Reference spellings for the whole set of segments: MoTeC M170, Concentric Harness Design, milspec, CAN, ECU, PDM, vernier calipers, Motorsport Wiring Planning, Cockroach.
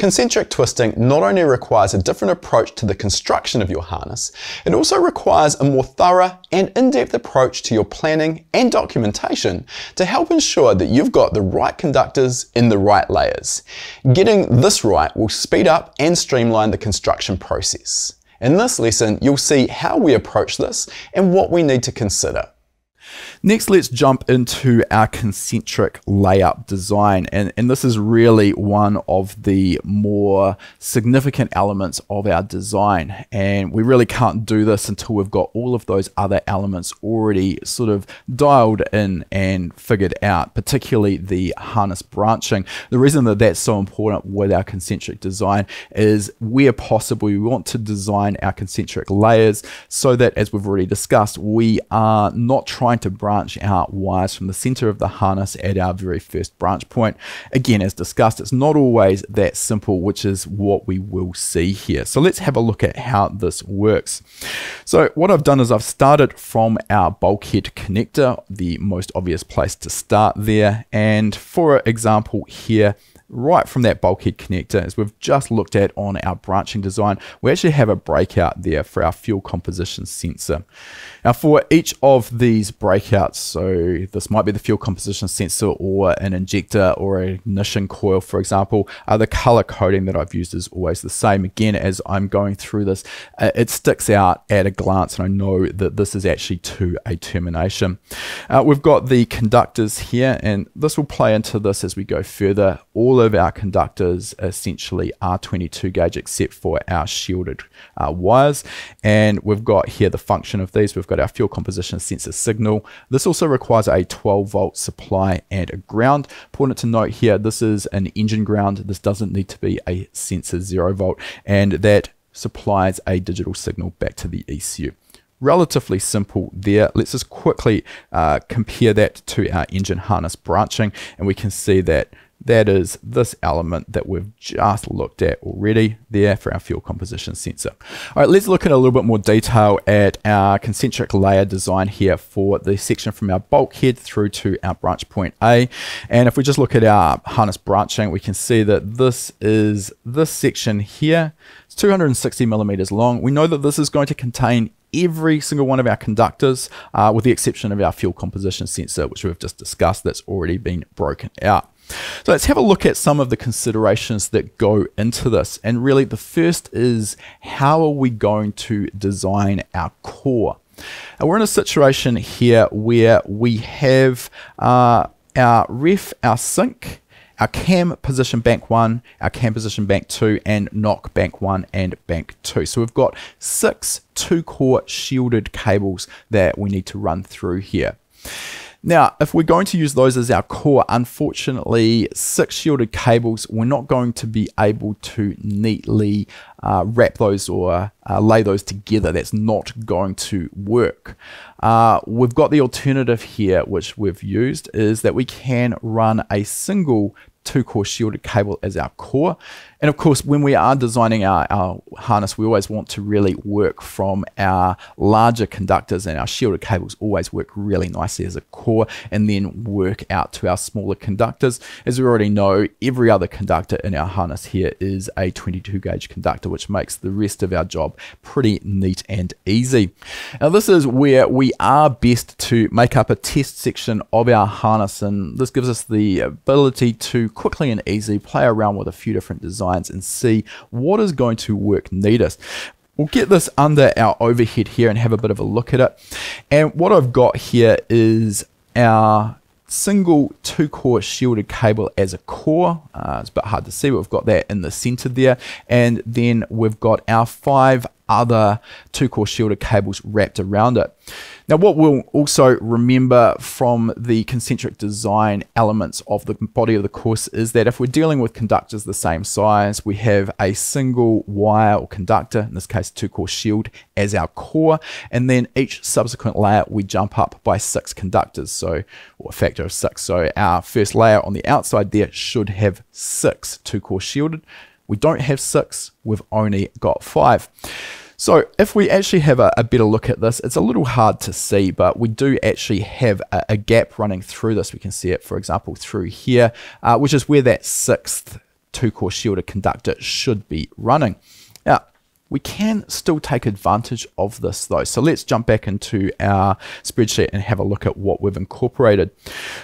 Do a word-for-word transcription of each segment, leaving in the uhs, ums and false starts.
Concentric twisting not only requires a different approach to the construction of your harness, it also requires a more thorough and in-depth approach to your planning and documentation to help ensure that you've got the right conductors in the right layers. Getting this right will speed up and streamline the construction process. In this lesson, you'll see how we approach this and what we need to consider. Next, let's jump into our concentric layout design, and, and this is really one of the more significant elements of our design, and we really can't do this until we've got all of those other elements already sort of dialed in and figured out, particularly the harness branching. The reason that that's so important with our concentric design is, where possible, we want to design our concentric layers so that, as we've already discussed, we are not trying to branch out wires from the center of the harness at our very first branch point. Again, as discussed, it's not always that simple, which is what we will see here. So let's have a look at how this works. So what I've done is I've started from our bulkhead connector, the most obvious place to start there. And for example here, right from that bulkhead connector, as we've just looked at on our branching design, we actually have a breakout there for our fuel composition sensor. Now for each of these breakouts, so this might be the fuel composition sensor or an injector or an ignition coil, for example, uh, the color coding that I've used is always the same. Again, as I'm going through this, uh, it sticks out at a glance, and I know that this is actually to a termination. Uh, we've got the conductors here, and this will play into this as we go further. All of our conductors essentially are twenty-two gauge except for our shielded uh, wires, and we've got here the function of these. We've got our fuel composition sensor signal. This also requires a twelve volt supply and a ground. Important to note here, this is an engine ground. This doesn't need to be a sensor zero volt, and that supplies a digital signal back to the E C U. Relatively simple there. Let's just quickly uh, compare that to our engine harness branching, and we can see that that is this element that we've just looked at already there for our fuel composition sensor. All right, let's look at a little bit more detail at our concentric layer design here for the section from our bulkhead through to our branch point A. And if we just look at our harness branching, we can see that this is this section here. It's two hundred sixty millimeters long. We know that this is going to contain every single one of our conductors, uh, with the exception of our fuel composition sensor, which we've just discussed, that's already been broken out. So let's have a look at some of the considerations that go into this. And really the first is, how are we going to design our core? And we're in a situation here where we have uh, our ref, our sync, our cam position bank one, our cam position bank two, and knock bank one and bank two. So we've got six two core shielded cables that we need to run through here. Now, if we're going to use those as our core, unfortunately, six shielded cables, we're not going to be able to neatly uh, wrap those or uh, lay those together. That's not going to work. Uh, we've got the alternative here, which we've used, is that we can run a single two core shielded cable as our core. And of course, when we are designing our, our harness, we always want to really work from our larger conductors, and our shielded cables always work really nicely as a core, and then work out to our smaller conductors. As we already know, every other conductor in our harness here is a twenty-two gauge conductor, which makes the rest of our job pretty neat and easy. Now this is where we are best to make up a test section of our harness, and this gives us the ability to quickly and easily play around with a few different designs and see what is going to work neatest. We'll get this under our overhead here and have a bit of a look at it. And what I've got here is our single two core shielded cable as a core. Uh, it's a bit hard to see, but we've got that in the center there. And then we've got our five other two core shielded cables wrapped around it. Now what we'll also remember from the concentric design elements of the body of the course is that if we're dealing with conductors the same size, we have a single wire or conductor, in this case two core shield, as our core, and then each subsequent layer we jump up by six conductors, so, or a factor of six. So our first layer on the outside there should have six two core shielded. We don't have six, we've only got five. So if we actually have a, a better look at this, it's a little hard to see, but we do actually have a, a gap running through this. We can see it, for example, through here, uh, which is where that sixth two-core shielder conductor should be running. Now, we can still take advantage of this though. So let's jump back into our spreadsheet and have a look at what we've incorporated.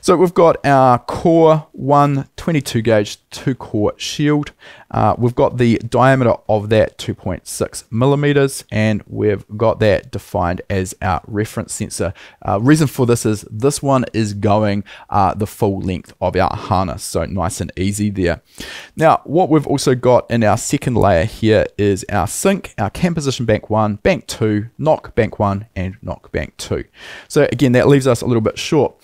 So we've got our core one twenty-two gauge two core shield. Uh, we've got the diameter of that two point six millimeters, and we've got that defined as our reference sensor. Uh, reason for this is this one is going uh, the full length of our harness. So nice and easy there. Now, what we've also got in our second layer here is our sync, our CAN position bank one, bank two, knock bank one, and knock bank two. So again, that leaves us a little bit short.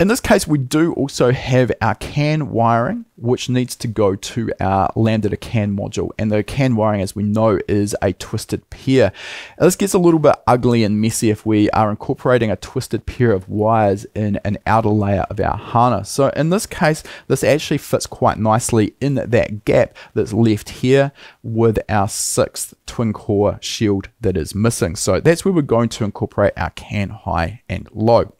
In this case, we do also have our CAN wiring, which needs to go to our lambda CAN module. And the CAN wiring, as we know, is a twisted pair. Now, this gets a little bit ugly and messy if we are incorporating a twisted pair of wires in an outer layer of our harness. So in this case, this actually fits quite nicely in that gap that's left here with our sixth twin core shield that is missing. So that's where we're going to incorporate our CAN high and low.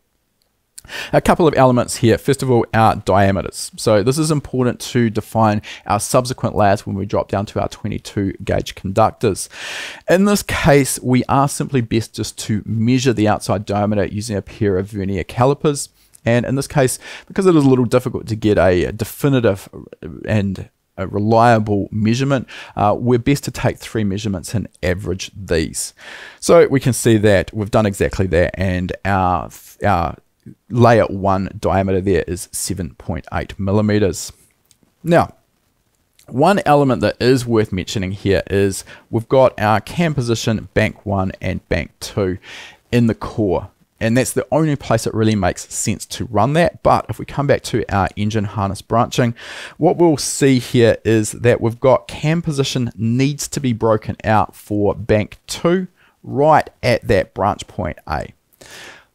A couple of elements here. First of all, our diameters. So this is important to define our subsequent layers when we drop down to our twenty-two gauge conductors. In this case, we are simply best just to measure the outside diameter using a pair of vernier calipers. And in this case, because it is a little difficult to get a definitive and a reliable measurement, uh, we're best to take three measurements and average these. So we can see that we've done exactly that, and our, our layer one diameter there is seven point eight millimeters. Now, one element that is worth mentioning here is we've got our CAN position bank one and bank two in the core, and that's the only place it really makes sense to run that. But if we come back to our engine harness branching, what we'll see here is that we've got CAN position needs to be broken out for bank two right at that branch point A.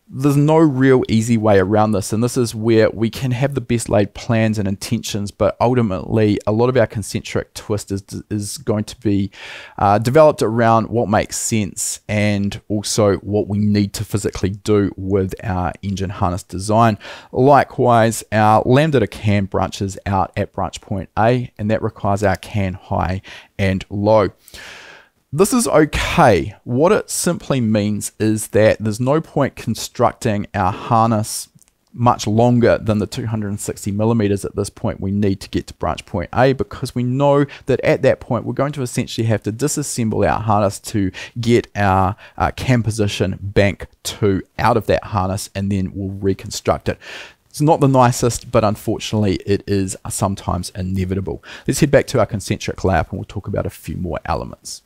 There's no real easy way around this, and this is where we can have the best laid plans and intentions, but ultimately a lot of our concentric twist is, is going to be uh, developed around what makes sense and also what we need to physically do with our engine harness design. Likewise, our lambda to CAN branches out at branch point A, and that requires our CAN high and low. This is okay. What it simply means is that there's no point constructing our harness much longer than the two hundred sixty millimeters at this point we need to get to branch point A, because we know that at that point we're going to essentially have to disassemble our harness to get our uh, CAN position bank two out of that harness, and then we'll reconstruct it. It's not the nicest, but unfortunately it is sometimes inevitable. Let's head back to our concentric lap and we'll talk about a few more elements.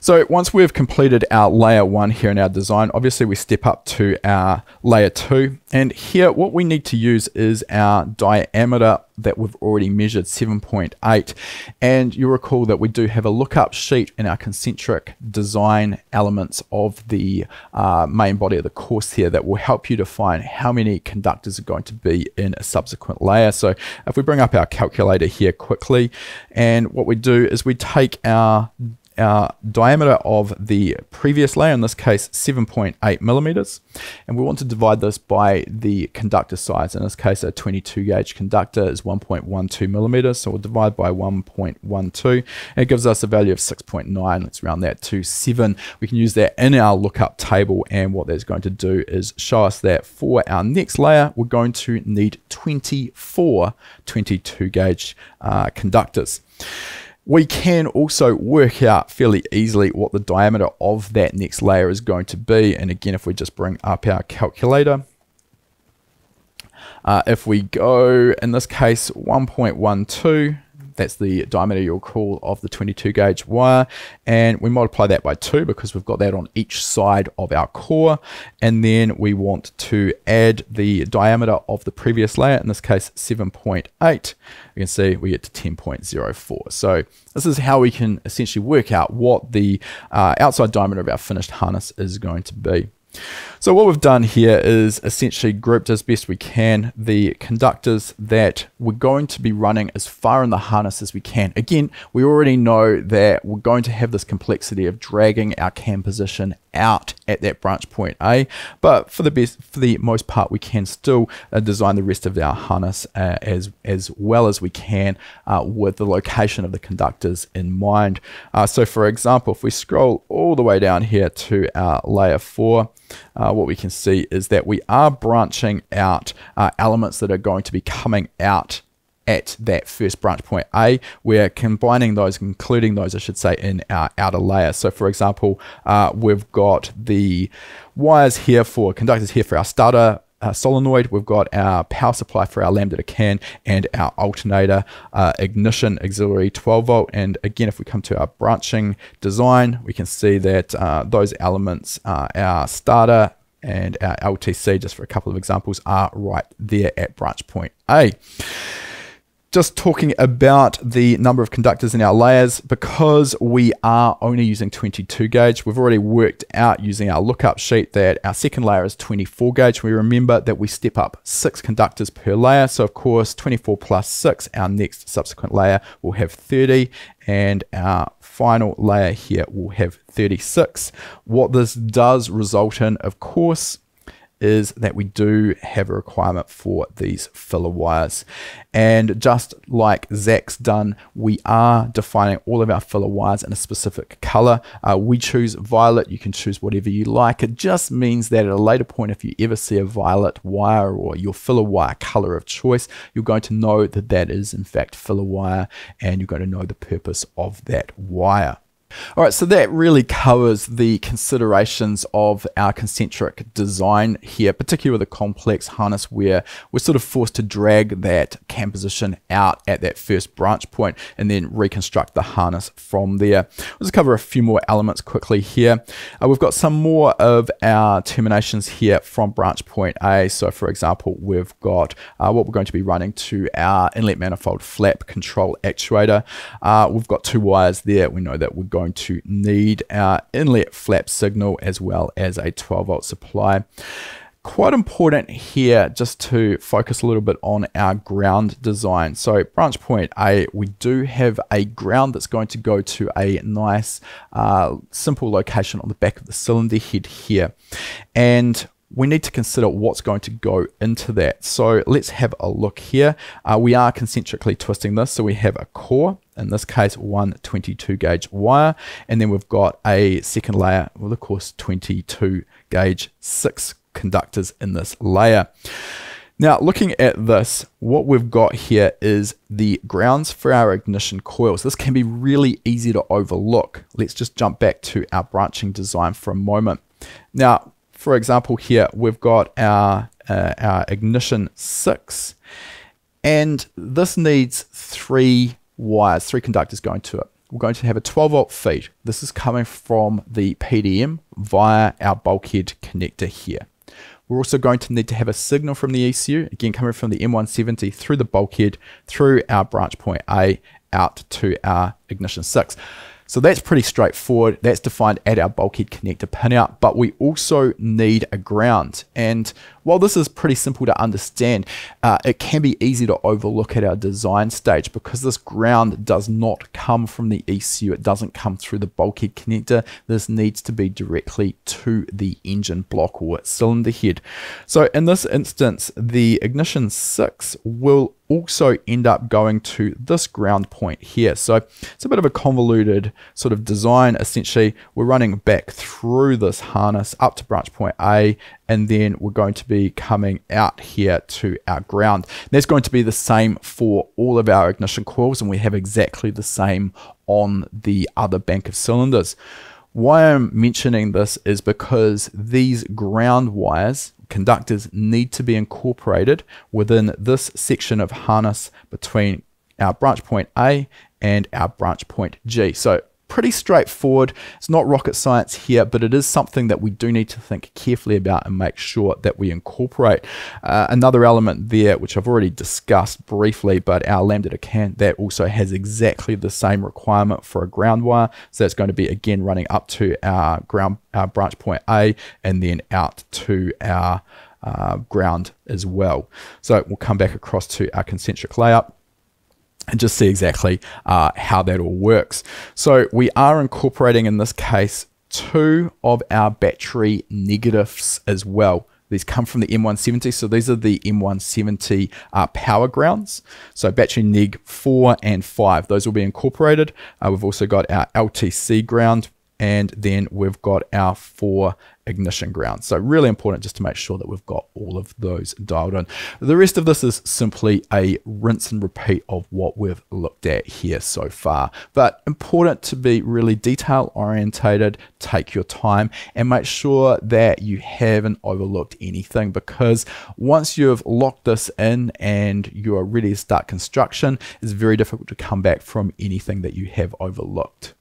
So once we've completed our layer one here in our design, obviously we step up to our layer two, and here what we need to use is our diameter that we've already measured, seven point eight, and you'll recall that we do have a lookup sheet in our concentric design elements of the uh, main body of the course here that will help you define how many conductors are going to be in a subsequent layer. So if we bring up our calculator here quickly, and what we do is we take our our diameter of the previous layer, in this case seven point eight millimeters, and we want to divide this by the conductor size. In this case, a twenty-two gauge conductor is one point one two millimeters, so we'll divide by one point one two, and it gives us a value of six point nine. Let's round that to seven. We can use that in our lookup table, and what that's going to do is show us that for our next layer we're going to need twenty-four twenty-two gauge uh, conductors. We can also work out fairly easily what the diameter of that next layer is going to be. And again, if we just bring up our calculator, uh, if we go, in this case, one point one two, that's the diameter you'll call of the twenty-two gauge wire, and we multiply that by two because we've got that on each side of our core, and then we want to add the diameter of the previous layer, in this case seven point eight. You can see we get to ten point zero four. So this is how we can essentially work out what the uh, outside diameter of our finished harness is going to be. So what we've done here is essentially grouped as best we can the conductors that we're going to be running as far in the harness as we can. Again, we already know that we're going to have this complexity of dragging our C A N position out at that branch point A, but for the best, for the most part, we can still uh, design the rest of our harness uh, as as well as we can uh, with the location of the conductors in mind. Uh, so for example, if we scroll all the way down here to our layer four, uh, what we can see is that we are branching out uh, elements that are going to be coming out at that first branch point A. We're combining those, including those, I should say, in our outer layer. So for example, uh, we've got the wires here for conductors here for our starter uh, solenoid. We've got our power supply for our lambda to C A N and our alternator, uh, ignition, auxiliary, twelve volt. And again, if we come to our branching design, we can see that uh, those elements are our starter and our L T C, just for a couple of examples, are right there at branch point A. Just talking about the number of conductors in our layers, because we are only using twenty-two gauge, we've already worked out using our lookup sheet that our second layer is twenty-four gauge. We remember that we step up six conductors per layer. So of course, twenty-four plus six, our next subsequent layer will have thirty, and our final layer here will have thirty-six. What this does result in, of course, is that we do have a requirement for these filler wires. And just like Zach's done, we are defining all of our filler wires in a specific color. Uh, we choose violet, you can choose whatever you like. It just means that at a later point, if you ever see a violet wire or your filler wire color of choice, you're going to know that that is in fact filler wire, and you're going to know the purpose of that wire. All right, so that really covers the considerations of our concentric design here, particularly with a complex harness where we're sort of forced to drag that C A N position out at that first branch point and then reconstruct the harness from there. Let's cover a few more elements quickly here. Uh, we've got some more of our terminations here from branch point A. So for example, we've got uh, what we're going to be running to our inlet manifold flap control actuator. Uh, we've got two wires there. We know that we're going to need our inlet flap signal as well as a twelve volt supply. Quite important here just to focus a little bit on our ground design. So branch point A, we do have a ground that's going to go to a nice uh, simple location on the back of the cylinder head here, and we need to consider what's going to go into that. So let's have a look here. Uh, we are concentrically twisting this, so we have a core, in this case one twenty-two gauge wire, and then we've got a second layer with of course twenty-two gauge, six conductors in this layer. Now looking at this, what we've got here is the grounds for our ignition coils. This can be really easy to overlook. Let's just jump back to our branching design for a moment. Now for example here, we've got our, uh, our ignition six, and this needs three wires, three conductors going to it. We're going to have a twelve volt feed. This is coming from the P D M via our bulkhead connector here. We're also going to need to have a signal from the E C U, again coming from the M one seventy through the bulkhead, through our branch point A, out to our ignition six. So that's pretty straightforward. That's defined at our bulkhead connector pinout, but we also need a ground. And while this is pretty simple to understand, uh, it can be easy to overlook at our design stage, because this ground does not come from the E C U. It doesn't come through the bulkhead connector. This needs to be directly to the engine block or cylinder head. So in this instance, the ignition six will also end up going to this ground point here. So it's a bit of a convoluted sort of design. Essentially, we're running back through this harness up to branch point A, and then we're going to be coming out here to our ground. And that's going to be the same for all of our ignition coils, and we have exactly the same on the other bank of cylinders. Why I'm mentioning this is because these ground wires, conductors, need to be incorporated within this section of harness between our branch point A and our branch point G. So pretty straightforward. It's not rocket science here, but it is something that we do need to think carefully about and make sure that we incorporate. Uh, another element there, which I've already discussed briefly, but our lambda to can, that also has exactly the same requirement for a ground wire. So that's going to be, again, running up to our ground, our branch point A, and then out to our uh, ground as well. So we'll come back across to our concentric layup and just see exactly uh, how that all works. So we are incorporating in this case two of our battery negatives as well. These come from the M one seventy, so these are the M one seventy uh, power grounds. So battery neg four and five, those will be incorporated. Uh, we've also got our L T C ground, and then we've got our four ignition ground. So really important just to make sure that we've got all of those dialed in. The rest of this is simply a rinse and repeat of what we've looked at here so far, but important to be really detail orientated, take your time, and make sure that you haven't overlooked anything, because once you've locked this in and you're ready to start construction, it's very difficult to come back from anything that you have overlooked.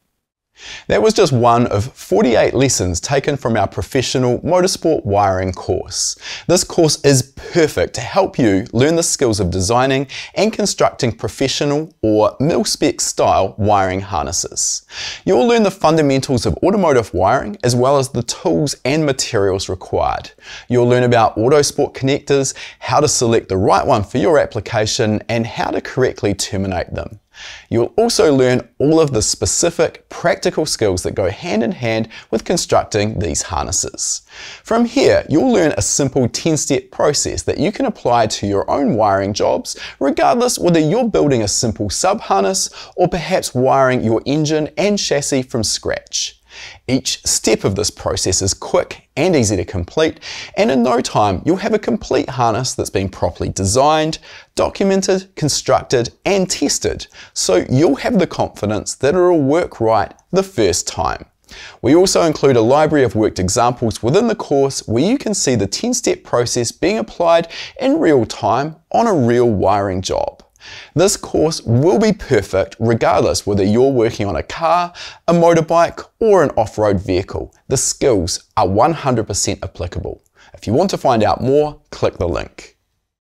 That was just one of forty-eight lessons taken from our professional motorsport wiring course. This course is perfect to help you learn the skills of designing and constructing professional or mil-spec style wiring harnesses. You will learn the fundamentals of automotive wiring as well as the tools and materials required. You'll learn about Autosport connectors, how to select the right one for your application, and how to correctly terminate them. You'll also learn all of the specific practical skills that go hand in hand with constructing these harnesses. From here, you'll learn a simple ten-step process that you can apply to your own wiring jobs, regardless whether you're building a simple sub-harness or perhaps wiring your engine and chassis from scratch. Each step of this process is quick and easy to complete, and in no time you'll have a complete harness that's been properly designed, documented, constructed and tested, so you'll have the confidence that it'll work right the first time. We also include a library of worked examples within the course where you can see the ten-step process being applied in real time on a real wiring job. This course will be perfect regardless whether you're working on a car, a motorbike or an off-road vehicle. The skills are one hundred percent applicable. If you want to find out more, click the link.